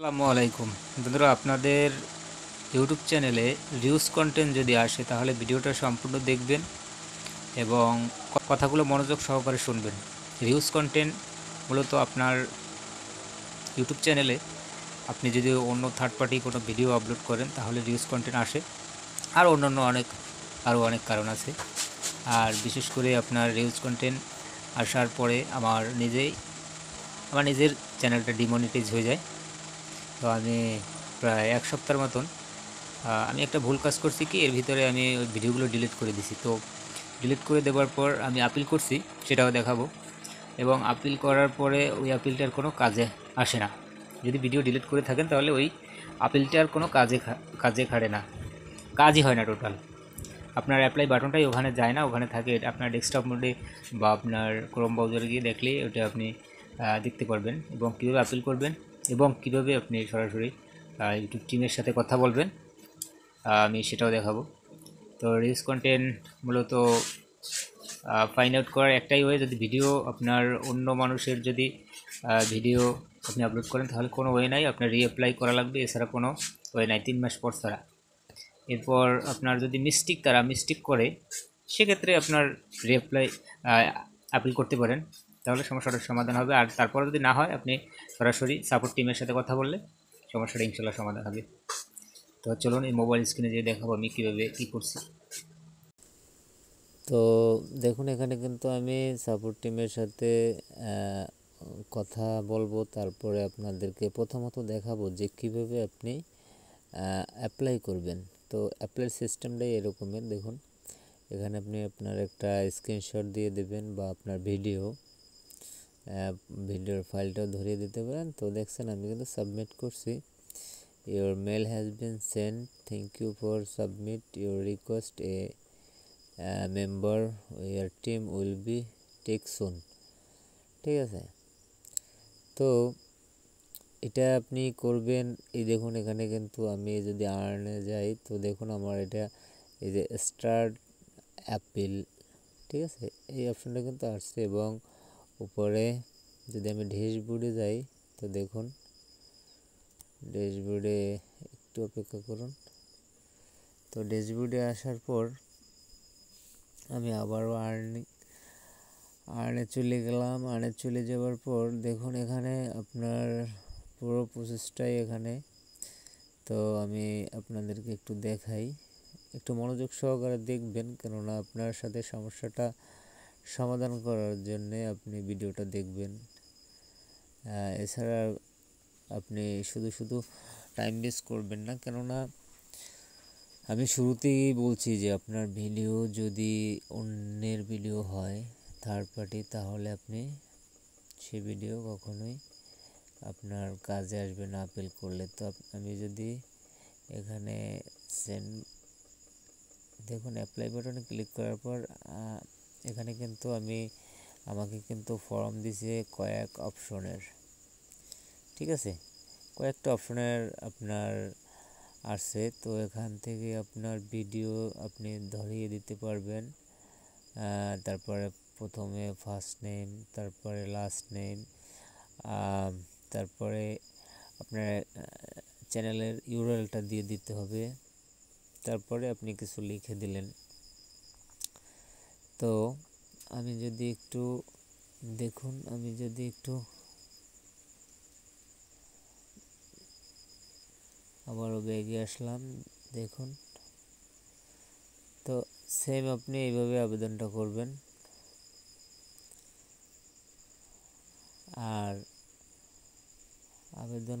আসসালামু আলাইকুম বন্ধুরা, আপনাদের ইউটিউব চ্যানেলে রিউজ কন্টেন্ট যদি আসে তাহলে ভিডিওটা সম্পূর্ণ দেখবেন এবং কথাগুলো মনোযোগ সহকারে শুনবেন। রিউজ কন্টেন্ট মূলত আপনার ইউটিউব চ্যানেলে আপনি যদি অন্য থার্ড পার্টি কোনো ভিডিও আপলোড করেন তাহলে রিউজ কন্টেন্ট আসে, আর অন্যান্য আরও অনেক কারণ আছে। আর বিশেষ করে আপনার রিউজ কন্টেন্ট আসার পরে আমার নিজের চ্যানেলটা ডিমনিটাইজ হয়ে যায়। তো আমি প্রায় এক সপ্তাহের মতন আমি একটা ভুল কাজ করছি কি, এর ভিতরে আমি ওই ভিডিওগুলো ডিলিট করে দিছি। তো ডিলিট করে দেওয়ার পর আমি আপিল করছি, সেটাও দেখাবো, এবং আপিল করার পরে ওই আপিলটার কোনো কাজে আসে না। যদি ভিডিও ডিলিট করে থাকেন তাহলে ওই আপিলটার কোনো কাজে খাড়ে না, কাজই হয় না টোটাল। আপনার অ্যাপ্লাই বাটনটাই ওখানে যায় না, ওখানে থাকে আপনার ডেস্কটপ মোডে বা আপনার ক্রোম ব্রাউজারে গিয়ে দেখলে ওটা আপনি দেখতে পারবেন, এবং কীভাবে আপিল করবেন এবং কীভাবে আপনি সরাসরি ইউটিউব টিমের সাথে কথা বলবেন আমি সেটাও দেখাবো। তো রিউজ কন্টেন্ট মূলত ফাইন্ড আউট করার একটাই ওয়ে, যদি ভিডিও আপনার অন্য মানুষের যদি ভিডিও আপনি আপলোড করেন তাহলে কোনো ওয়ে নাই, আপনার রিঅ্যাপ্লাই করা লাগবে, এছাড়া কোনো ওয়ে নাই 3 মাস পর ছাড়া। এরপর আপনার যদি তারা মিস্টেক করে সেক্ষেত্রে আপনার রিঅ্যাপ্লাই আপিল করতে পারেন, তাহলে সমস্যাটার সমাধান হবে। আর তারপরে যদি না হয় আপনি সরাসরি সাপোর্ট টিমের সাথে কথা বললে সমস্যাটা ইনশাল্লাহ সমাধান হবে। তো চলুন এই মোবাইল স্ক্রিনে যেয়ে দেখাবো আমি কীভাবে কী করছি। তো দেখুন, এখানে কিন্তু আমি সাপোর্ট টিমের সাথে কথা বলবো, তারপরে আপনাদেরকে প্রথমত দেখাবো যে কীভাবে আপনি অ্যাপ্লাই করবেন। তো অ্যাপ্লাই সিস্টেমটাই এরকমের। দেখুন, এখানে আপনি আপনার একটা স্ক্রিনশট দিয়ে দেবেন বা আপনার ভিডিওর ফাইলটাও ধরিয়ে দিতে পারেন। তো দেখছেন আমি কিন্তু সাবমিট করছি। Your mail has been send, thank you for submit your request, a member your team will be take soon. ঠিক আছে, তো এটা আপনি করবেন। এই দেখুন, এখানে কিন্তু আমি যদি আর্নে যাই তো দেখুন আমার এটা এই যে স্টার্ট অ্যাপিল, ঠিক আছে, এই অপশানটা কিন্তু আসছে। এবং উপরে যদি আমি ড্যাশবোর্ডে যাই তো দেখুন ড্যাশবোর্ডে, একটু অপেক্ষা করুন। তো ড্যাশবোর্ডে আসার পর আমি আবারও আর্নে চলে গেলাম। আর্নে চলে যাওয়ার পর দেখুন এখানে আপনার পুরো প্রসেসটাই এখানে। তো আমি আপনাদেরকে একটু দেখাই, একটু মনোযোগ সহকারে দেখবেন, কেননা আপনার সাথে সমস্যাটা সমাধান করার জন্যে আপনি ভিডিওটা দেখবেন। এছাড়া আপনি শুধু টাইম ওয়েস্ট করবেন না, কেননা আমি শুরুতেই বলছি যে আপনার ভিডিও যদি অন্যের ভিডিও হয় থার্ড পার্টি, তাহলে আপনি সে ভিডিও কখনোই আপনার কাজে আসবে না আপিল করলে। তো আমি যদি এখানে সেন্ড, দেখুন অ্যাপ্লাই বাটনে ক্লিক করার পর এখানে কিন্তু আমাকে কিন্তু ফর্ম দিছে কয়েক অপশনের, ঠিক আছে, কয়েকটা অপশনের আপনার আসছে। তো এখান থেকে আপনার ভিডিও আপনি ধরিয়ে দিতে পারবেন, তারপরে প্রথমে ফার্স্ট নেম, তারপরে লাস্ট নেম, তারপরে আপনার চ্যানেলের ইউআরএলটা দিয়ে দিতে হবে, তারপরে আপনি কিছু লিখে দিলেন। তো আমি যদি একটু দেখুন, আমি যদি একটু আবারও বেগে আসলাম, দেখুন তো সেম আপনি এইভাবে আবেদনটা করবেন। আর আবেদন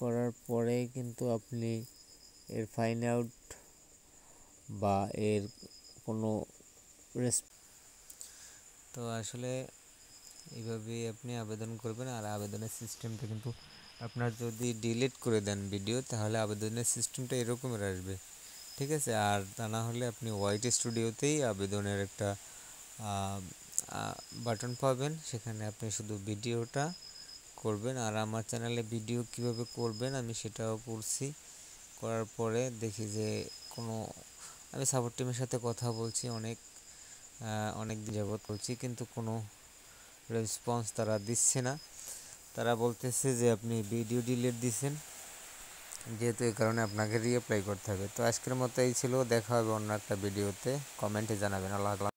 করার পরে কিন্তু আপনি এর ফাইন্ড আউট বা এর কোনো তো আসলে এইভাবে আপনি আবেদন করবেন। আর আবেদনের সিস্টেমটা কিন্তু আপনার যদি ডিলিট করে দেন ভিডিও তাহলে আবেদনের সিস্টেমটা এরকমের আসবে, ঠিক আছে। আর তা না হলে আপনি হোয়াইট স্টুডিওতেই আবেদনের একটা বাটন পাবেন, সেখানে আপনি শুধু ভিডিওটা করবেন। আর আমার চ্যানেলে ভিডিও কিভাবে করবেন আমি সেটাও করছি, করার পরে দেখি যে কোনো আমি সাপোর্ট টিমের সাথে কথা বলছি অনেক, অনেক দিন যাবত করছি কিন্তু কোনো রেসপন্স তারা দিচ্ছে না। তারা বলতেছে যে আপনি ভিডিও ডিলিট দিয়েছেন, যেহেতু এই কারণে আপনাকে রিঅ্যাপ্লাই করতে হবে। তো আজকের মতো এই ছিল, দেখা হবে অন্য একটা ভিডিওতে। কমেন্টে জানাবেন। আল্লাহ।